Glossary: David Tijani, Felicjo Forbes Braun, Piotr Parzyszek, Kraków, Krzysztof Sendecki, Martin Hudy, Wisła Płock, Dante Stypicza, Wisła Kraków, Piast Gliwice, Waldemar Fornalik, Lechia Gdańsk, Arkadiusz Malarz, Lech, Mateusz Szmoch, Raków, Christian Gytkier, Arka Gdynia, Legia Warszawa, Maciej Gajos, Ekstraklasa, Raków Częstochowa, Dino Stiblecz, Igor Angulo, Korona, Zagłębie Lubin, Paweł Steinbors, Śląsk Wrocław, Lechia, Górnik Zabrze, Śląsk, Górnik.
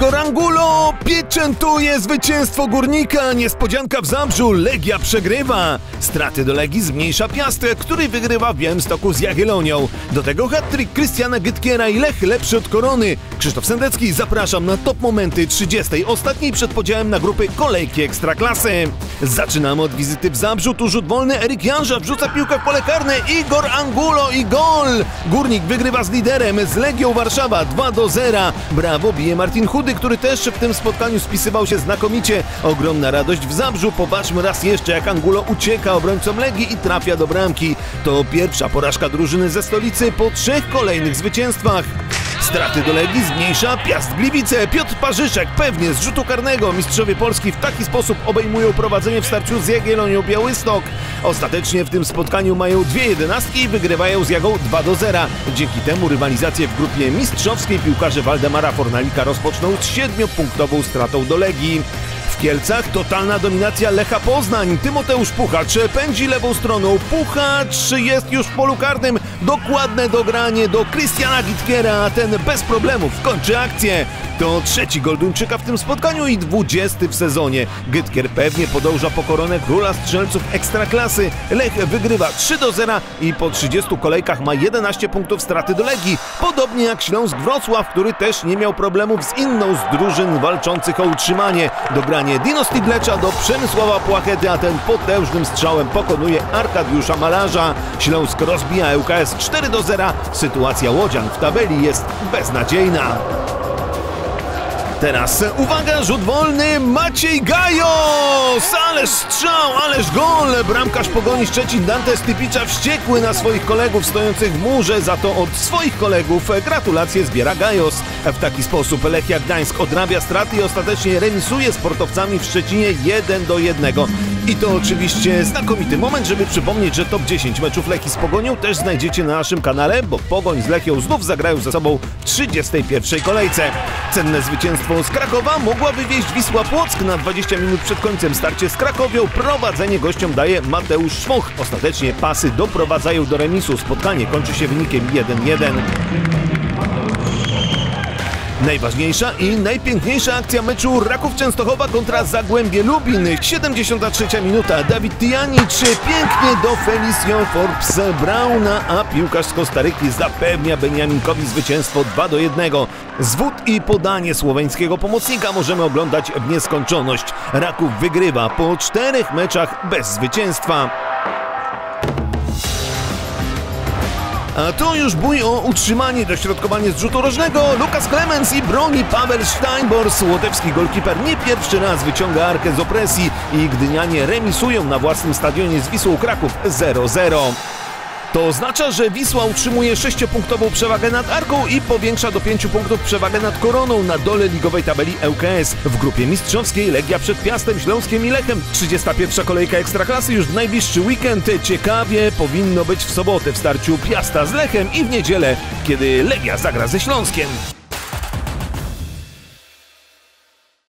Igor Angulo pieczętuje zwycięstwo Górnika. Niespodzianka w Zabrzu, Legia przegrywa. Straty do Legii zmniejsza Piast, który wygrywa w Białymstoku z Jagiellonią. Do tego hat-trick Christiana Gytkiera i Lech lepszy od Korony. Krzysztof Sendecki, zapraszam na top momenty 30. ostatniej przed podziałem na grupy kolejki Ekstraklasy. Zaczynamy od wizyty w Zabrzu. Tu rzut wolny, Erik Janża wrzuca piłkę w pole karne. Igor Angulo i gol! Górnik wygrywa z liderem, z Legią Warszawa 2-0. Brawo bije Martin Hudy, który też w tym spotkaniu spisywał się znakomicie. Ogromna radość w Zabrzu. Popatrzmy raz jeszcze, jak Angulo ucieka obrońcom Legii i trafia do bramki. To pierwsza porażka drużyny ze stolicy po 3 kolejnych zwycięstwach. Straty do Legii zmniejsza Piast Gliwice. Piotr Parzyszek pewnie z rzutu karnego. Mistrzowie Polski w taki sposób obejmują prowadzenie w starciu z Jagiellonią Białystok. Ostatecznie w tym spotkaniu mają 2 jedenastki i wygrywają z Jagą 2-0. Dzięki temu rywalizację w grupie mistrzowskiej piłkarze Waldemara Fornalika rozpoczną z 7-punktową stratą do Legii. W Kielcach totalna dominacja Lecha Poznań. Tymoteusz Puchacz pędzi lewą stroną. Puchacz jest już w polu karnym. Dokładne dogranie do Christiana Gytkiera, a ten bez problemów kończy akcję. To 3. gol Duńczyka w tym spotkaniu i 20. w sezonie. Gytkier pewnie podąża po koronę króla strzelców Ekstraklasy. Lech wygrywa 3-0 i po 30 kolejkach ma 11 punktów straty do Legii. Podobnie jak Śląsk Wrocław, który też nie miał problemów z inną z drużyn walczących o utrzymanie. Dogranie Dino Stiblecza do Przemysława Płachety, a ten potężnym strzałem pokonuje Arkadiusza Malarza. Śląsk rozbija ŁKS 4-0. Sytuacja łodzian w tabeli jest beznadziejna. Teraz uwaga, rzut wolny, Maciej Gajos! Ależ strzał, ależ gol! Bramkarz Pogoni Szczecin Dante Stypicza wściekły na swoich kolegów stojących w murze, za to od swoich kolegów gratulacje zbiera Gajos. W taki sposób Lechia Gdańsk odrabia straty i ostatecznie remisuje z sportowcami w Szczecinie 1-1. I to oczywiście znakomity moment, żeby przypomnieć, że top 10 meczów Lechii z Pogonią też znajdziecie na naszym kanale, bo Pogoń z Lechią znów zagrają ze sobą w 31. kolejce. Cenne zwycięstwo z Krakowa mogła wywieźć Wisła Płock. Na 20 minut przed końcem starcie z Krakowią prowadzenie gościom daje Mateusz Szmoch. Ostatecznie pasy doprowadzają do remisu. Spotkanie kończy się wynikiem 1-1. Najważniejsza i najpiękniejsza akcja meczu Raków-Częstochowa kontra Zagłębie Lubin. 73. minuta. David Tijani 3 pięknie do Felicjo Forbes Brauna, a piłkarz z Kostaryki zapewnia Beniaminkowi zwycięstwo 2-1. Zwód i podanie słoweńskiego pomocnika możemy oglądać w nieskończoność. Raków wygrywa po 4 meczach bez zwycięstwa. A to już bój o utrzymanie, dośrodkowanie z rzutu rożnego. Łukasz Clemens i broni Paweł Steinbors. Łotewski golkiper nie pierwszy raz wyciąga arkę z opresji i gdynianie remisują na własnym stadionie z Wisłą Kraków 0-0. To oznacza, że Wisła utrzymuje 6-punktową przewagę nad Arką i powiększa do 5 punktów przewagę nad Koroną na dole ligowej tabeli ŁKS. W grupie mistrzowskiej Legia przed Piastem, Śląskiem i Lechem. 31. kolejka Ekstraklasy już w najbliższy weekend. Ciekawie powinno być w sobotę w starciu Piasta z Lechem i w niedzielę, kiedy Legia zagra ze Śląskiem.